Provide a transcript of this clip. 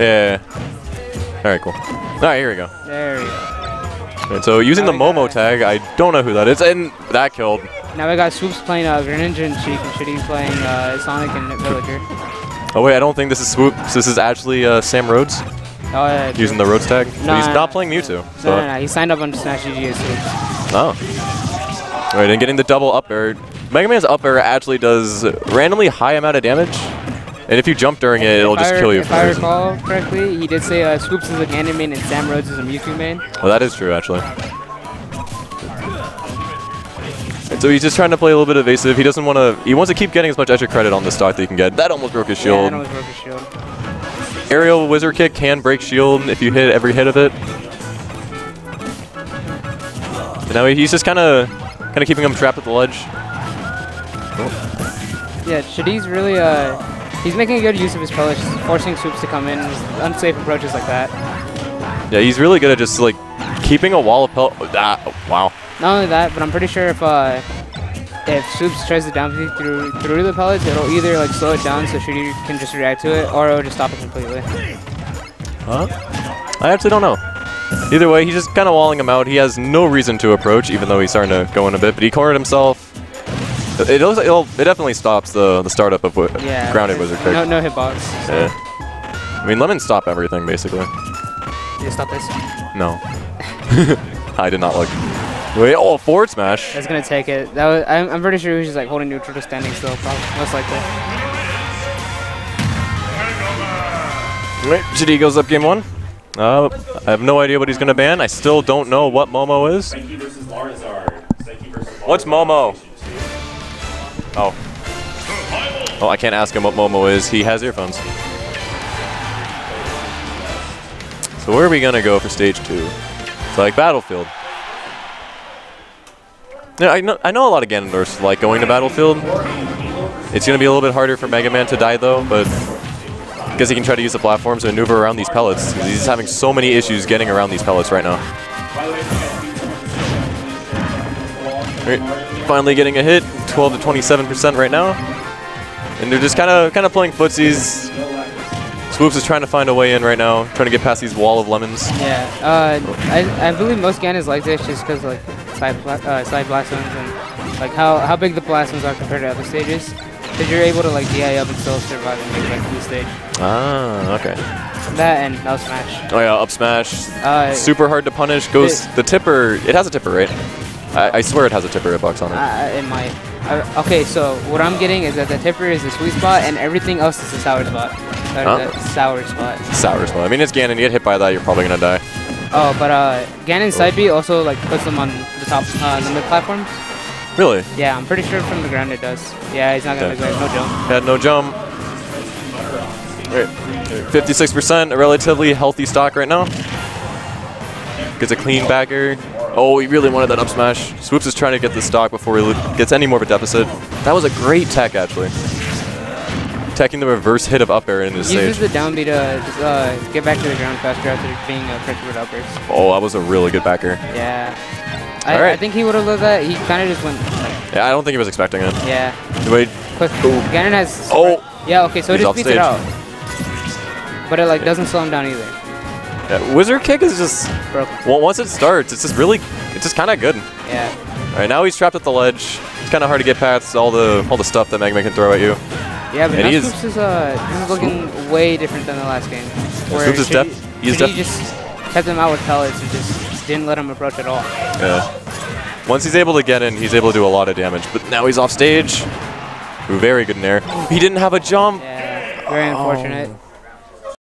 Yeah. Alright, cool. Alright, here we go. There we go. And so using the Momo tag, I don't know who that is, and that killed. Now we got Swoops playing Greninja and Sheik, and Shitty playing Sonic and Villager. Oh wait, I don't think this is Swoops. This is actually Sam Rhodes. Oh, yeah, using the Rhodes tag. No, he's not playing Mewtwo. So. No, no, no. He signed up on Smash EGC. Oh. Alright, and getting the double up air. Mega Man's up air actually does randomly high amount of damage. And if you jump during it, it'll just kill you. If I recall correctly, he did say Swoops is a Ganon main and Sam Rhodes is a Mewtwo main. Well, that is true, actually. So he's just trying to play a little bit evasive. He doesn't want to... He wants to keep getting as much extra credit on the stock that he can get. That almost broke his shield. Yeah, that almost broke his shield. Aerial Wizard Kick can break shield if you hit every hit of it. And now he's just kind of keeping him trapped at the ledge. Oh. Yeah, Shadi's really... He's making a good use of his polish, forcing Swoops to come in, unsafe approaches like that. Yeah, he's really good at just, like, keeping a wall of pellet. Ah, wow. Not only that, but I'm pretty sure if Swoops tries to down peek through the pellets, it'll either, like, slow it down so Shuri can just react to it, or it'll just stop it completely. Huh? I actually don't know. Either way, he's just kind of walling him out. He has no reason to approach, even though he's starting to go in a bit, but he cornered himself. It definitely stops the startup of grounded Wizard Kick. No hitbox. So. Yeah. I mean, lemons stop everything, basically. Did you stop this? No. I did not look. Wait, oh, forward smash. That's going to take it. That was, I'm pretty sure he was just like holding neutral to standing still, probably, most likely. Wait, GD goes up game one. I have no idea what he's going to ban. I still don't know what Momo is. What's Momo? Oh. Oh, I can't ask him what Momo is. He has earphones. So where are we gonna go for stage 2? It's like Battlefield. Yeah, I know a lot of Ganondorfs like going to Battlefield. It's gonna be a little bit harder for Mega Man to die though, but I guess he can try to use the platforms to maneuver around these pellets. Because he's having so many issues getting around these pellets right now. Right. Finally getting a hit, 12 to 27% right now, and they're just kind of playing footsies. Swoops is trying to find a way in right now, trying to get past these wall of lemons. Yeah, I believe most Ganons like this just because like side blast zones and like how big the blast zones are compared to other stages, because you're able to like DI up and still survive and make like the stage. Ah, okay. That and up smash. Oh yeah, up smash. Super hard to punish. Goes the tipper. It has a tipper, right? I swear it has a tipper hitbox on it. It might. Okay, so what I'm getting is that the tipper is the sweet spot, and everything else is the sour spot. Sour spot. Sour spot. I mean, it's Ganon. You get hit by that, you're probably gonna die. Oh, but Ganon's side B also like puts them on the top, the mid platforms. Really? Yeah, I'm pretty sure from the ground it does. Yeah, he's not gonna go. No jump. Had no jump. 56%, a relatively healthy stock right now. Gets a clean backer. Oh, he really wanted that up smash. Swoops is trying to get the stock before he gets any more of a deficit. That was a great tech, actually. Teching the reverse hit of up air in this stage. Uses the down B to get back to the ground faster after being pressure with up airs. Oh, that was a really good backer. Yeah. All right. I think he would have loved that. He kind of just went. Yeah, I don't think he was expecting it. Yeah. Wait. Quick. Ganon has. Oh. Yeah, okay, so it just beats it out. But it like doesn't slow him down either. Yeah, Wizard Kick is just, well, once it starts, it's just really, it's just kind of good. Yeah. All right, now he's trapped at the ledge. It's kind of hard to get past all the stuff that Mega Man can throw at you. Yeah, but now Swoops is this is looking way different than the last game. Where Swoops he just kept him out with pellets and just didn't let him approach at all. Yeah. Once he's able to get in, he's able to do a lot of damage. But now he's off stage. Very good in air. He didn't have a jump. Yeah, very unfortunate.